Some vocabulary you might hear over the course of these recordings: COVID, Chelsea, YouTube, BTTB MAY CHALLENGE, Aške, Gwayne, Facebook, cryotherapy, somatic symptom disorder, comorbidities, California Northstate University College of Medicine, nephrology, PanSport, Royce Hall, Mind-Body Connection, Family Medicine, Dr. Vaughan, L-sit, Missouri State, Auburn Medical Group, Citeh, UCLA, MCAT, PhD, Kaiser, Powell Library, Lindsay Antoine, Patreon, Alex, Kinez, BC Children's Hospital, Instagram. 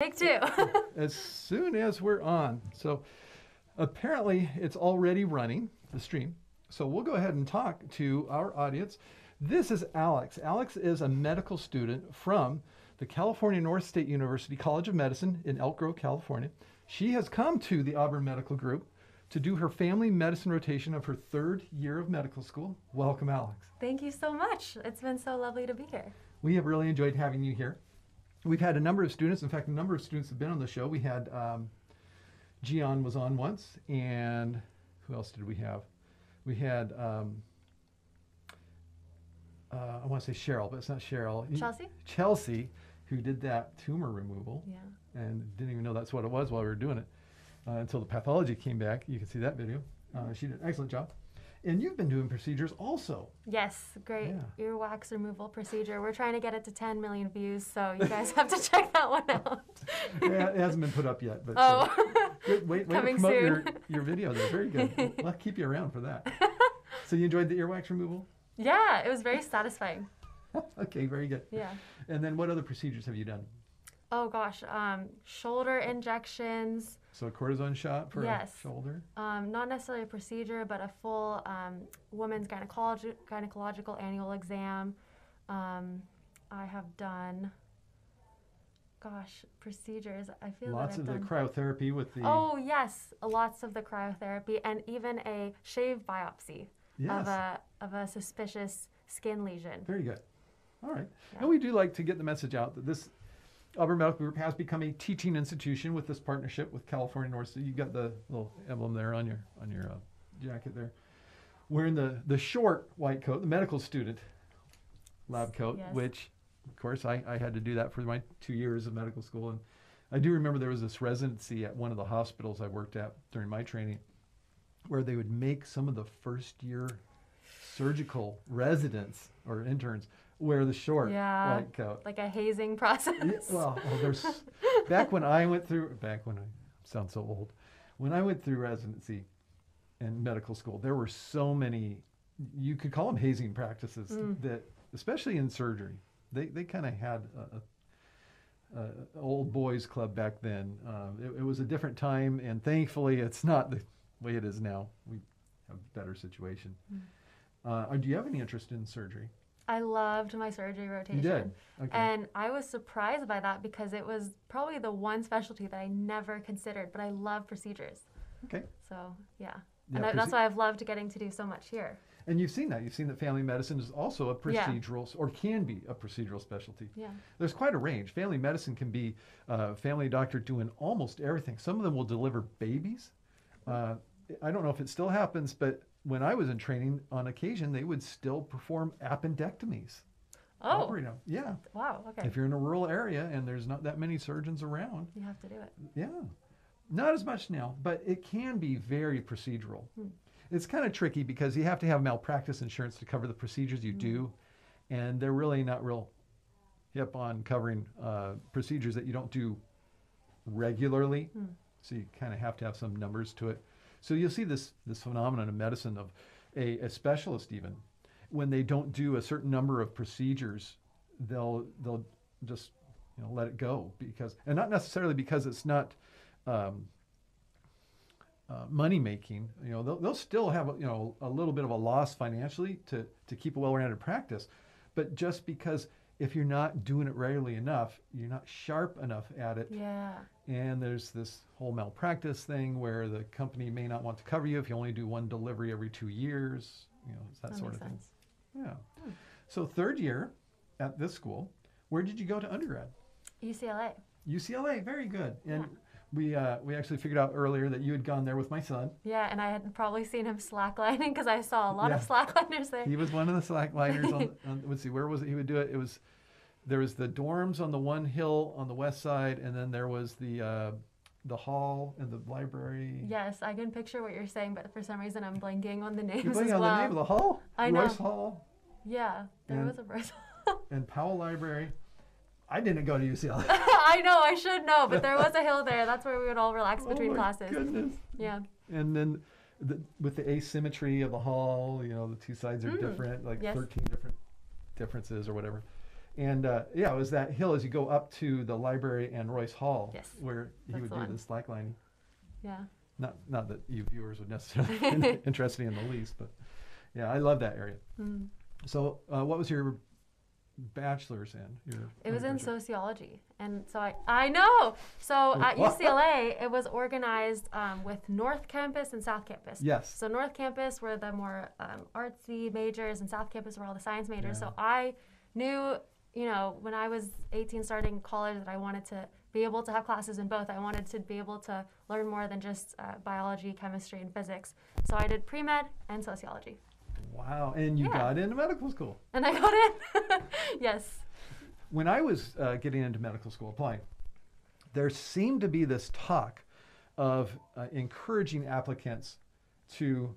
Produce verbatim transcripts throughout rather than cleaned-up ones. Take two. As soon as we're on. So apparently it's already running, the stream. So we'll go ahead and talk to our audience. This is Alex. Alex is a medical student from the California Northstate University College of Medicine in Elk Grove, California. She has come to the Auburn Medical Group to do her family medicine rotation of her third year of medical school. Welcome, Alex. Thank you so much. It's been so lovely to be here. We have really enjoyed having you here. We've had a number of students. In fact, a number of students have been on the show. We had um, Gian was on once, and who else did we have? We had, um, uh, I want to say Cheryl, but it's not Cheryl. Chelsea? Chelsea, who did that tumor removal. Yeah. And didn't even know that's what it was while we were doing it uh, until the pathology came back. You can see that video. Uh, she did an excellent job. And you've been doing procedures also. Yes, great yeah. earwax removal procedure. We're trying to get it to ten million views, so you guys have to check that one out. Yeah, it hasn't been put up yet. But oh, uh, good, wait, wait coming to promote soon. Your, your video there. Very good. I'll keep you around for that. So you enjoyed the earwax removal? Yeah, it was very satisfying. Okay, very good. Yeah. And then what other procedures have you done? Oh gosh, um, shoulder injections. So a cortisone shot for yes. a shoulder? Um, not necessarily a procedure, but a full um, woman's gynecologi gynecological annual exam. Um, I have done, gosh, procedures. I feel lots that I've of done. The cryotherapy with the... Oh yes, lots of the cryotherapy and even a shave biopsy yes. of a of a suspicious skin lesion. Very good. All right. Yeah. And we do like to get the message out that this Auburn Medical Group has become a teaching institution with this partnership with California North. So you got the little emblem there on your on your uh, jacket there. Wearing the the short white coat, the medical student lab coat, yes. which of course I, I had to do that for my two years of medical school. And I do remember there was this residency at one of the hospitals I worked at during my training where they would make some of the first year surgical residents or interns wear the short yeah, white coat. Like a hazing process. Yeah, well, well, there's back when I went through, back when I sound so old, when I went through residency and medical school, there were so many, you could call them hazing practices mm. that, especially in surgery, they, they kind of had a, a, a old boys club back then. Uh, it, it was a different time, and thankfully it's not the way it is now. We have a better situation. Mm. Uh, do you have any interest in surgery? I loved my surgery rotation. You did? Okay. And I was surprised by that because it was probably the one specialty that I never considered, but I love procedures. Okay. So, yeah. yeah and I, that's why I've loved getting to do so much here. And you've seen that. You've seen that family medicine is also a procedural, yeah. or can be a procedural specialty. Yeah. There's quite a range. Family medicine can be a family doctor doing almost everything. Some of them will deliver babies. Uh, I don't know if it still happens, but when I was in training, on occasion, they would still perform appendectomies. Oh. Operating. Yeah. Wow, okay. If you're in a rural area and there's not that many surgeons around. You have to do it. Yeah. Not as much now, but it can be very procedural. Hmm. It's kind of tricky because you have to have malpractice insurance to cover the procedures you hmm. do, and they're really not real hip on covering uh, procedures that you don't do regularly, hmm. so you kind of have to have some numbers to it. So you'll see this this phenomenon of medicine of a, a specialist even when they don't do a certain number of procedures, they'll they'll just you know let it go because and not necessarily because it's not um, uh, money making. You know they'll they'll still have you know a little bit of a loss financially to to keep a well-rounded practice, but just because if you're not doing it regularly enough, you're not sharp enough at it. Yeah. And there's this whole malpractice thing where the company may not want to cover you if you only do one delivery every two years, you know, that, that sort of sense. thing. Yeah. Hmm. So third year at this school, where did you go to undergrad? U C L A. U C L A, very good. And yeah. we uh, we actually figured out earlier that you had gone there with my son. Yeah, and I had probably seen him slacklining because I saw a lot yeah. of slackliners there. He was one of the slackliners. on, on, let's see, where was it? He would do it. It was. There was the dorms on the one hill on the west side, and then there was the uh, the hall and the library. Yes, I can picture what you're saying, but for some reason I'm blanking on the names you're blanking as well. on the name of the hall? I know. Royce Hall. Yeah, there and, was a Royce Hall. And Powell Library. I didn't go to U C L A. I know, I should know, but there was a hill there. That's where we would all relax oh between my classes. Goodness. Yeah. And then the, with the asymmetry of the hall, you know, the two sides are mm. different, like yes. thirteen different differences or whatever. And uh, yeah, it was that hill as you go up to the library and Royce Hall, yes, where he would do one. this slacklining. Yeah. Not not that you viewers would necessarily be interested in the least, but yeah, I love that area. Mm. So uh, what was your bachelor's in? Your it was in sociology. And so I, I know. So at U C L A, it was organized um, with North Campus and South Campus. Yes. So North Campus were the more um, artsy majors, and South Campus were all the science majors. Yeah. So I knew, you know, when I was eighteen starting college, that I wanted to be able to have classes in both. I wanted to be able to learn more than just uh, biology, chemistry, and physics. So I did pre-med and sociology. Wow, and you yeah. got into medical school. And I got in, yes. When I was uh, getting into medical school, applying, there seemed to be this talk of uh, encouraging applicants to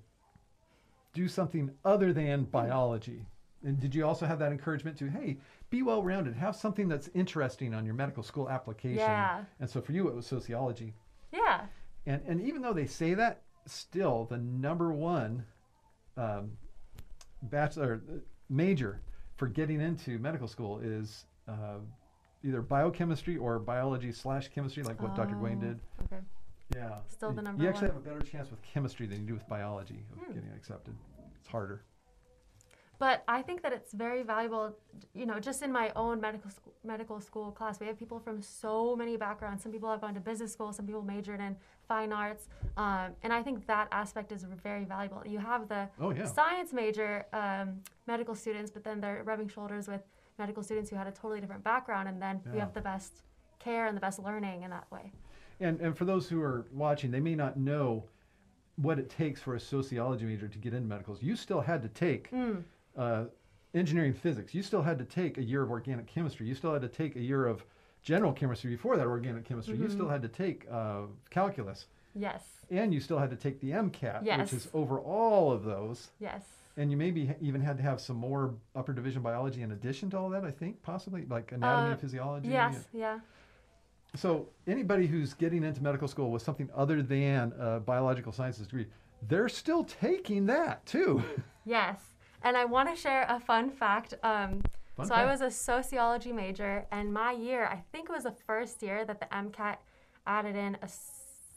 do something other than biology. And did you also have that encouragement to, hey, be well-rounded, have something that's interesting on your medical school application? Yeah. And so for you, it was sociology. Yeah. And, and even though they say that, still the number one um, bachelor major for getting into medical school is uh, either biochemistry or biology slash chemistry, like what oh, Doctor Gwayne did. Okay. Yeah. Still the number one. You actually one. have a better chance with chemistry than you do with biology of hmm. getting accepted. It's harder. But I think that it's very valuable, you know, just in my own medical school, medical school class, we have people from so many backgrounds. Some people have gone to business school, some people majored in fine arts. Um, and I think that aspect is very valuable. You have the oh, yeah. science major um, medical students, but then they're rubbing shoulders with medical students who had a totally different background, and then yeah. you have the best care and the best learning in that way. And, and for those who are watching, they may not know what it takes for a sociology major to get into medicals. You still had to take... Mm. Uh, engineering physics. You still had to take a year of organic chemistry. You still had to take a year of general chemistry before that organic chemistry. Mm-hmm. You still had to take uh, calculus. Yes. And you still had to take the MCAT, yes. which is over all of those. Yes. And you maybe even had to have some more upper division biology in addition to all that, I think, possibly, like anatomy uh, and physiology. Yes, and, yeah. So anybody who's getting into medical school with something other than a biological sciences degree, they're still taking that too. Yes. And I want to share a fun fact. Um, fun so fact. I was a sociology major, and my year, I think it was the first year that the MCAT added in a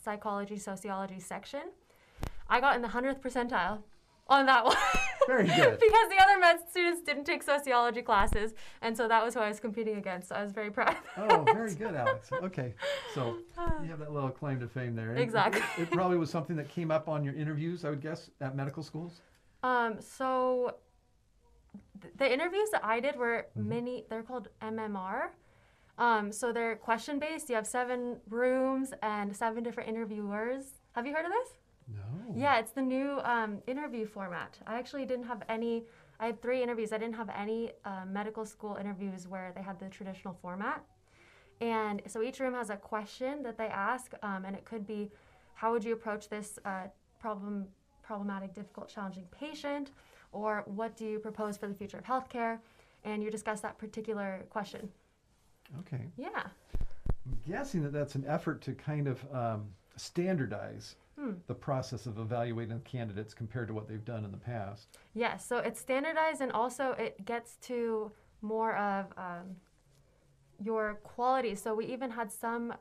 psychology, sociology section. I got in the hundredth percentile on that one. Very good. Because the other med students didn't take sociology classes, and so that was who I was competing against. So I was very proud. Oh, very good, Alex. Okay. So you have that little claim to fame there. Exactly. It, it probably was something that came up on your interviews, I would guess, at medical schools. Um, so th the interviews that I did were mm-hmm. mini, they're called M M R. Um, so they're question based. You have seven rooms and seven different interviewers. Have you heard of this? No. Yeah, it's the new um, interview format. I actually didn't have any, I had three interviews. I didn't have any uh, medical school interviews where they had the traditional format. And so each room has a question that they ask, um, and it could be, how would you approach this uh, problem? problematic, difficult, challenging patient, or what do you propose for the future of healthcare? And you discuss that particular question. Okay. Yeah. I'm guessing that that's an effort to kind of um, standardize hmm. the process of evaluating candidates compared to what they've done in the past. Yes, yeah, so it's standardized, and also it gets to more of um, your quality. So we even had some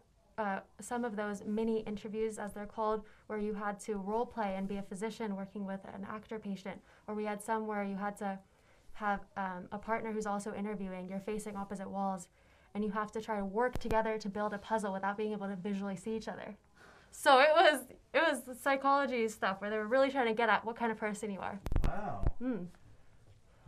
Uh, some of those mini interviews, as they're called, where you had to role play and be a physician working with an actor patient, or we had some where you had to have um, a partner who's also interviewing. You're facing opposite walls, and you have to try to work together to build a puzzle without being able to visually see each other. So it was it was the psychology stuff where they were really trying to get at what kind of person you are. Wow. Mm.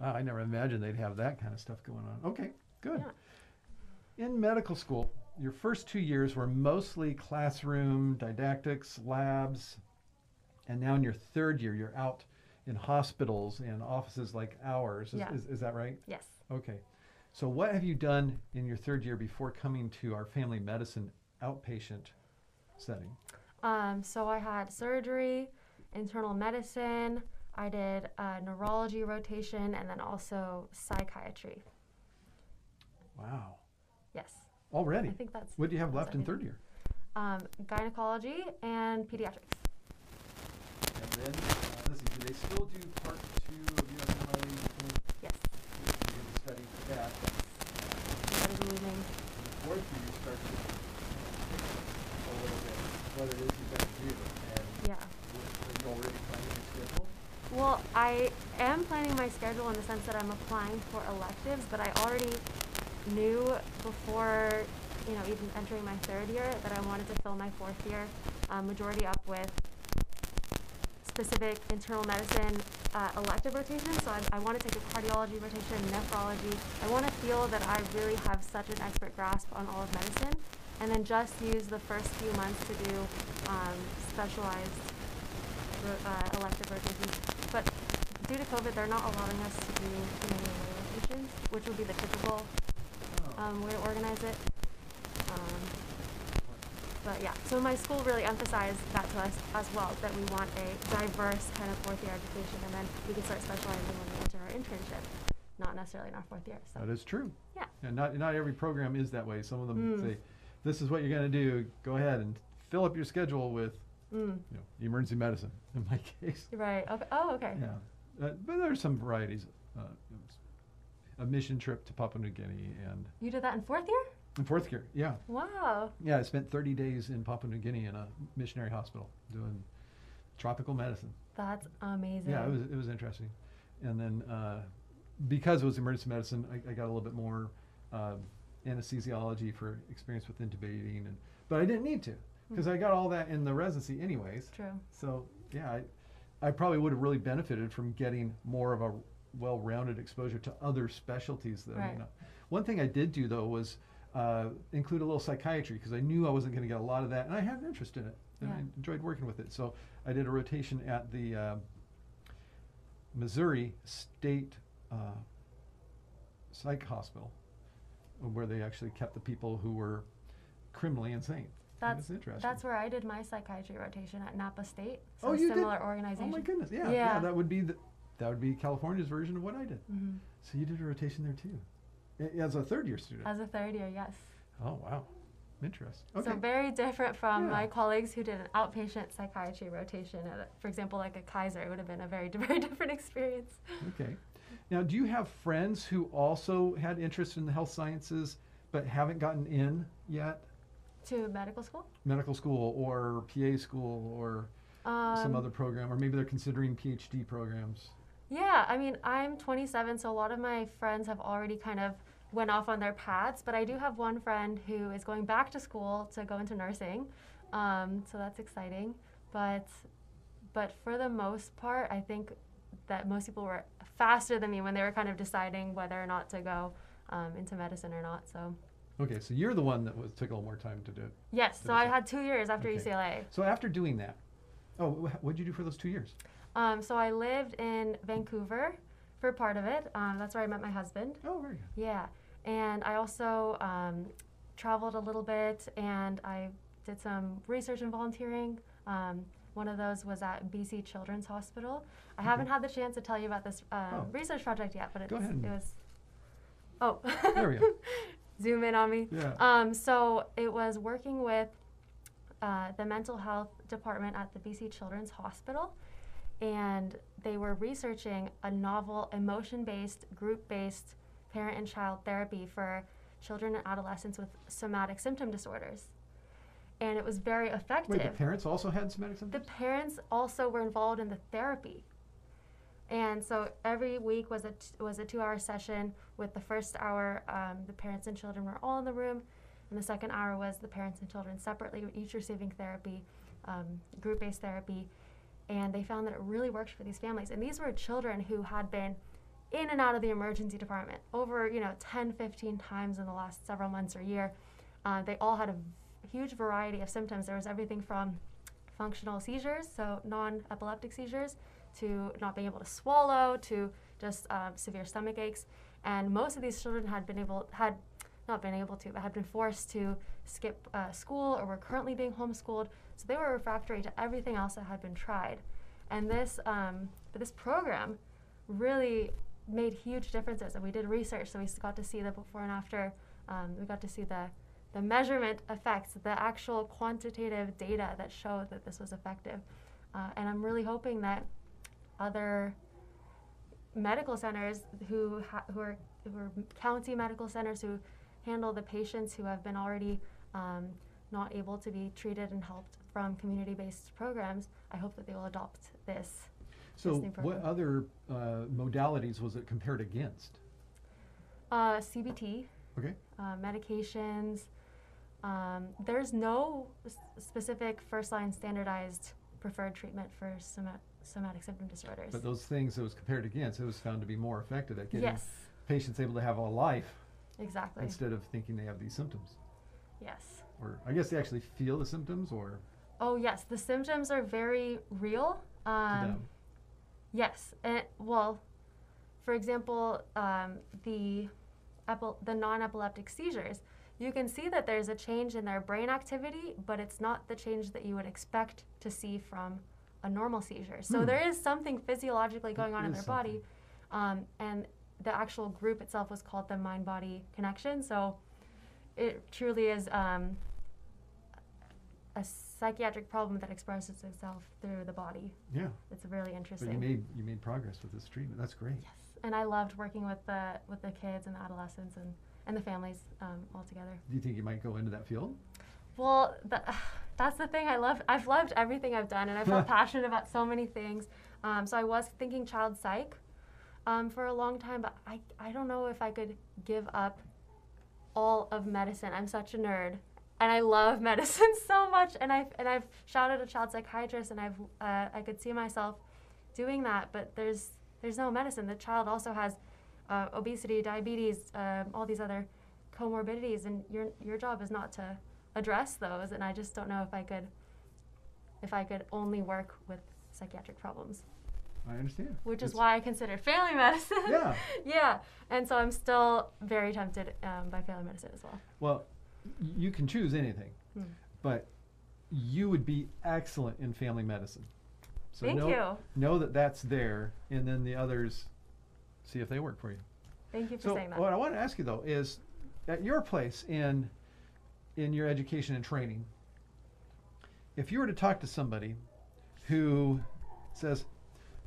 Wow, I never imagined they'd have that kind of stuff going on. Okay, good. Yeah. In medical school, your first two years were mostly classroom, didactics, labs, and now in your third year, you're out in hospitals and offices like ours. Is, yeah. is, is that right? Yes. Okay. So what have you done in your third year before coming to our family medicine outpatient setting? Um, so I had surgery, internal medicine, I did a neurology rotation, and then also psychiatry. Wow. Yes. Already? I think that's... What do you have left in third year? Um, gynecology and pediatrics. And then, uh, listen, do they still do part two of your M L A? Yes. You can study for that. Yes. losing. Or do you start to a little bit what it is you got to do? And yeah. Are you already planning your schedule? Well, I am planning my schedule in the sense that I'm applying for electives, but I already knew before, you know, even entering my third year that I wanted to fill my fourth year um, majority up with specific internal medicine uh, elective rotation. So I, I want to take a cardiology rotation, nephrology. I want to feel that I really have such an expert grasp on all of medicine, and then just use the first few months to do um, specialized uh, elective rotations. But due to COVID, they're not allowing us to do many rotations, which would be the typical um, way to organize it. Um, but yeah, so my school really emphasized that to us as well, that we want a diverse kind of fourth year education, and then we can start specializing when we enter our internship, not necessarily in our fourth year. So. That is true. Yeah. And not, not every program is that way. Some of them mm. say, this is what you're going to do, go ahead and fill up your schedule with mm. you know, emergency medicine, in my case. Right. Okay. Oh, okay. Yeah. Uh, but there are some varieties. Uh, a mission trip to Papua New Guinea. And you did that in fourth year? In fourth year, yeah. Wow. Yeah, I spent thirty days in Papua New Guinea in a missionary hospital doing tropical medicine. That's amazing. Yeah, it was, it was interesting. And then uh, because it was emergency medicine, I, I got a little bit more uh, anesthesiology for experience with intubating, and but I didn't need to because mm. I got all that in the residency anyways. True. So yeah, I, I probably would have really benefited from getting more of a well-rounded exposure to other specialties. That right. I mean, uh, one thing I did do though was Uh, include a little psychiatry because I knew I wasn't going to get a lot of that, and I had an interest in it, and yeah. I enjoyed working with it. So I did a rotation at the uh, Missouri State uh, Psych Hospital, where they actually kept the people who were criminally insane. That's, that's interesting. That's where I did my psychiatry rotation at Napa State. So oh, you similar did? Organization. Oh my goodness! Yeah, yeah. yeah that would be the, that would be California's version of what I did. Mm-hmm. So you did a rotation there too. As a third-year student? As a third-year, yes. Oh, wow. Interesting. Okay. So very different from yeah. my colleagues who did an outpatient psychiatry rotation at, a, for example, like a Kaiser. It would have been a very, very different experience. Okay. Now, do you have friends who also had interest in the health sciences but haven't gotten in yet? To medical school? Medical school or P A school or um, some other program, or maybe they're considering P H D programs. Yeah, I mean, I'm twenty-seven, so a lot of my friends have already kind of went off on their paths, but I do have one friend who is going back to school to go into nursing, um, so that's exciting. But, but for the most part, I think that most people were faster than me when they were kind of deciding whether or not to go um, into medicine or not. So. Okay, so you're the one that was, took a little more time to do it. Yes, so I had two years after okay. U C L A. So after doing that, oh, what did you do for those two years? Um, so I lived in Vancouver for part of it. Um, that's where I met my husband. Oh, very good. Yeah. And I also um, traveled a little bit, and I did some research and volunteering. Um, one of those was at B C Children's Hospital. I okay. haven't had the chance to tell you about this uh, oh. research project yet, but it, go ahead and it was... Oh. There we go. Zoom in on me. Yeah. Um, so it was working with uh, the mental health department at the B C Children's Hospital. And they were researching a novel emotion-based, group-based parent and child therapy for children and adolescents with somatic symptom disorders. And it was very effective. Wait, the parents also had somatic symptoms? The parents also were involved in the therapy. And so every week was a, t was a two-hour session with the first hour, um, the parents and children were all in the room, and the second hour was the parents and children separately, each receiving therapy, um, group-based therapy. And they found that it really worked for these families. And these were children who had been in and out of the emergency department over, you know, ten, fifteen times in the last several months or year. Uh, they all had a huge variety of symptoms. There was everything from functional seizures, so non-epileptic seizures, to not being able to swallow, to just uh, severe stomach aches. And most of these children had been able, had not been able to, but had been forced to skip uh, school or were currently being homeschooled. So they were refractory to everything else that had been tried. And this, um, but this program really made huge differences. And we did research, so we got to see the before and after. Um, we got to see the, the measurement effects, the actual quantitative data that showed that this was effective. Uh, and I'm really hoping that other medical centers who, ha who, are, who are county medical centers who handle the patients who have been already um, not able to be treated and helped from community-based programs. I hope that they will adopt this. So this what other uh, modalities was it compared against? Uh, C B T, okay. uh, medications. Um, there's no s specific first-line standardized preferred treatment for soma somatic symptom disorders. But those things that was compared against, it was found to be more effective at getting yes. patients able to have a life. Exactly. Instead of thinking they have these symptoms. Yes. Or I guess they actually feel the symptoms, or? Oh, yes. The symptoms are very real. Um, to them. Yes. And, well, for example, um, the, the non-epileptic seizures, you can see that there's a change in their brain activity, but it's not the change that you would expect to see from a normal seizure. So hmm. there is something physiologically going on in their something. body. Um, and the actual group itself was called the Mind-Body Connection. So it truly is um, a psychiatric problem that expresses itself through the body. Yeah. It's really interesting. But you made, you made progress with this treatment. That's great. Yes. And I loved working with the, with the kids and the adolescents and, and the families um, all together. Do you think you might go into that field? Well, the, uh, that's the thing I love. I've loved everything I've done, and I felt passionate about so many things. Um, so I was thinking child psych um, for a long time, but I, I don't know if I could give up all of medicine. I'm such a nerd, and I love medicine so much, and I've, and I've shouted a child psychiatrist, and I've, uh, I could see myself doing that, but there's, there's no medicine. The child also has Uh, obesity, diabetes, uh, all these other comorbidities, and your your job is not to address those. And I just don't know if I could, if I could only work with psychiatric problems. I understand. Which it's is why I consider family medicine. Yeah. yeah. And so I'm still very tempted um, by family medicine as well. Well, you can choose anything, mm. but you would be excellent in family medicine. So Thank know, you. Know that that's there, and then the others. See if they work for you. Thank you for so saying that. What I want to ask you though is, at your place in in your education and training, if you were to talk to somebody who says,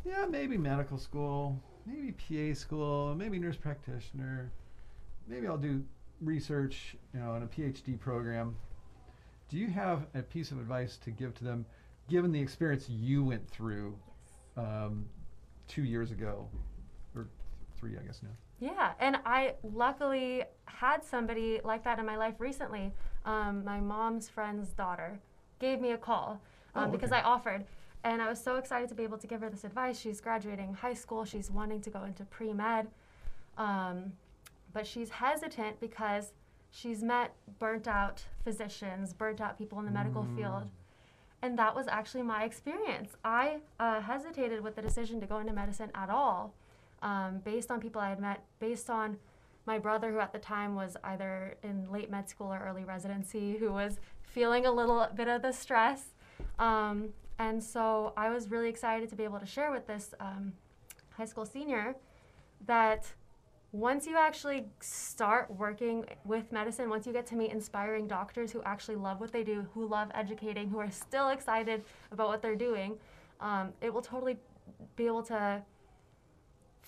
yeah, maybe medical school, maybe P A school, maybe nurse practitioner, maybe I'll do research, you know, in a P H D program, do you have a piece of advice to give to them, given the experience you went through um, two years ago? Three, I guess now. Yeah, and I luckily had somebody like that in my life recently. Um, my mom's friend's daughter gave me a call um, oh, okay. because I offered, and I was so excited to be able to give her this advice. She's graduating high school. She's wanting to go into pre-med, um, but she's hesitant because she's met burnt-out physicians, burnt-out people in the mm. medical field, and that was actually my experience. I uh, hesitated with the decision to go into medicine at all. Um, based on people I had met, based on my brother, who at the time was either in late med school or early residency, who was feeling a little bit of the stress. Um, and so I was really excited to be able to share with this um, high school senior that once you actually start working with medicine, once you get to meet inspiring doctors who actually love what they do, who love educating, who are still excited about what they're doing, um, it will totally be able to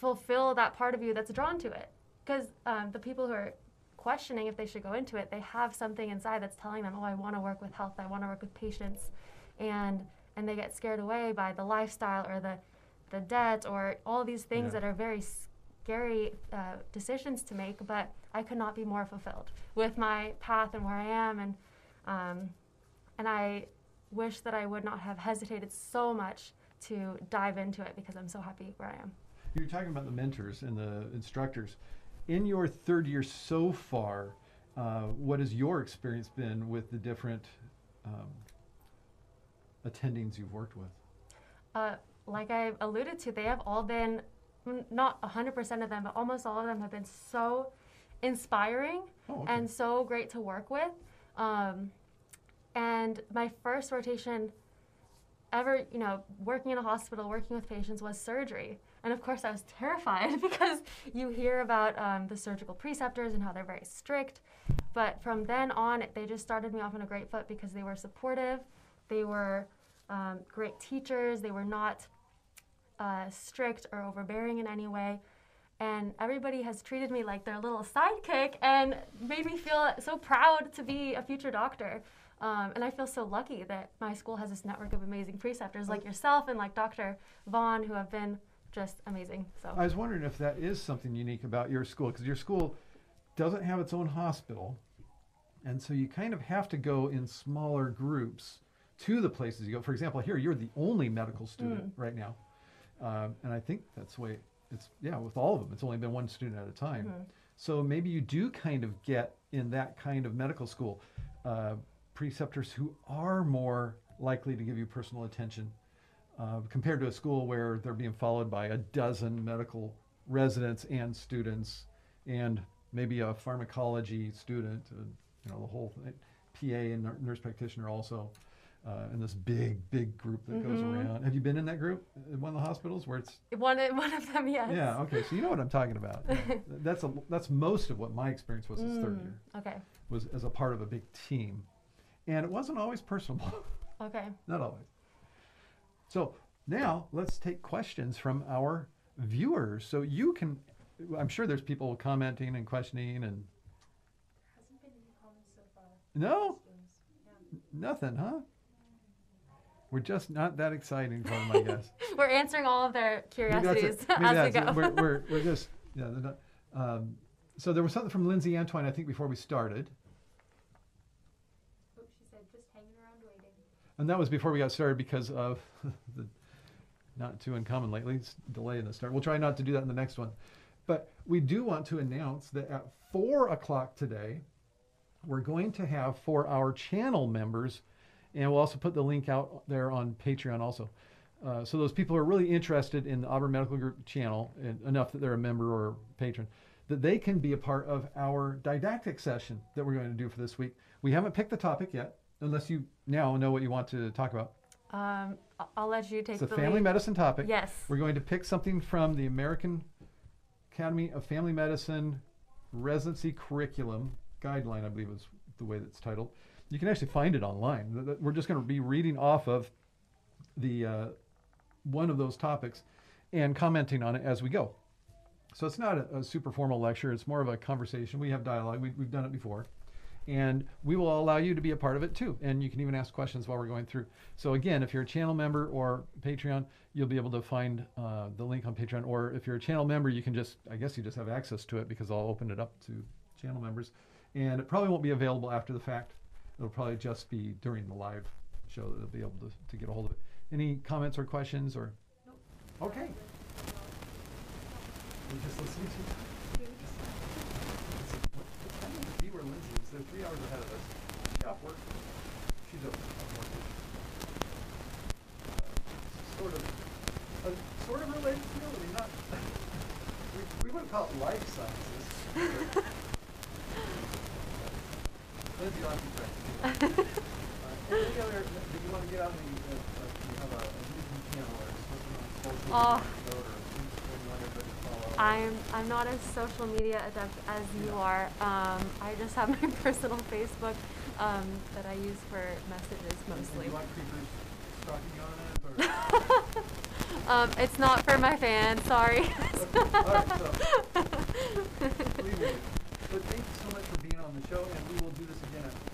fulfill that part of you that's drawn to it. Because um, the people who are questioning if they should go into it, they have something inside that's telling them, oh, I want to work with health, I want to work with patients. And and they get scared away by the lifestyle or the, the debt or all these things yeah. that are very scary uh, decisions to make. But I could not be more fulfilled with my path and where I am. And, um, and I wish that I would not have hesitated so much to dive into it, because I'm so happy where I am. You're talking about the mentors and the instructors. In your third year so far, uh, what has your experience been with the different um, attendings you've worked with? Uh, like I alluded to, they have all been, not one hundred percent of them, but almost all of them have been so inspiring oh, okay. and so great to work with. Um, and my first rotation ever, you know, working in a hospital, working with patients, was surgery. And of course I was terrified because you hear about um, the surgical preceptors and how they're very strict. But from then on, it, they just started me off on a great foot because they were supportive. They were um, great teachers. They were not uh, strict or overbearing in any way. and everybody has treated me like their little sidekick and made me feel so proud to be a future doctor. Um, and I feel so lucky that my school has this network of amazing preceptors like yourself and like Doctor Vaughan, who have been just amazing. So I was wondering if that is something unique about your school, because your school doesn't have its own hospital, and so you kind of have to go in smaller groups to the places you go. For example, here you're the only medical student mm. right now, um, and I think that's the way it's, yeah, with all of them. It's only been one student at a time. Mm. So maybe you do kind of get in that kind of medical school. Uh, preceptors who are more likely to give you personal attention uh, compared to a school where they're being followed by a dozen medical residents and students and maybe a pharmacology student, uh, you know, the whole thing, P A and nurse practitioner also, uh, and this big, big group that mm-hmm. goes around. Have you been in that group at one of the hospitals where it's... One, one of them, yes. Yeah, okay, so you know what I'm talking about. Yeah. That's, a, that's most of what my experience was this mm, third year. Okay. Was as a part of a big team. And it wasn't always personable. Okay. Not always. So now let's take questions from our viewers. So you can, I'm sure there's people commenting and questioning and. Hasn't been any comments so far. No? no? Nothing, huh? We're just not that exciting for them, I guess. We're answering all of their curiosities a, as we go. It. We're, we're, we're just, yeah. Not, um, so there was something from Lindsay Antoine, I think, before we started. And that was before we got started because of the not too uncommon lately, it's delay in the start. We'll try not to do that in the next one. But we do want to announce that at four o'clock today, we're going to have for our channel members, and we'll also put the link out there on Patreon also. Uh, so those people who are really interested in the Auburn Medical Group channel and enough that they're a member or patron, that they can be a part of our didactic session that we're going to do for this week. We haven't picked the topic yet. Unless you now know what you want to talk about. Um, I'll let you take the It's a the family lead. medicine topic. Yes. We're going to pick something from the American Academy of Family Medicine Residency Curriculum Guideline, I believe is the way that's titled. You can actually find it online. We're just going to be reading off of the uh, one of those topics and commenting on it as we go. So it's not a, a super formal lecture. It's more of a conversation. We have dialogue. We, we've done it before. And we will allow you to be a part of it too. And you can even ask questions while we're going through. So again, if you're a channel member or Patreon, you'll be able to find uh, the link on Patreon. Or if you're a channel member, you can just, I guess you just have access to it because I'll open it up to channel members. And it probably won't be available after the fact. It'll probably just be during the live show that they'll be able to, to get a hold of it. Any comments or questions or? Nope. Okay. We're just listening to you. So three hours ahead of us. She's off work. She's off work. Uh, sort of, uh, sort of related to reality. Not. we, we wouldn't call it life sciences. But, uh, Lindsay, I'll have to correct you. Any other? Do you want to get out and uh, uh, you have a, a YouTube channel or something on social uh, media or something? I'm, I'm not as social media adept as you are. Um, I just have my personal Facebook um, that I use for messages mostly. Do you like creepers stalking on it? Or? um, it's not for my fans, sorry. Okay. All right, so. But thank you so much for being on the show, and we will do this again.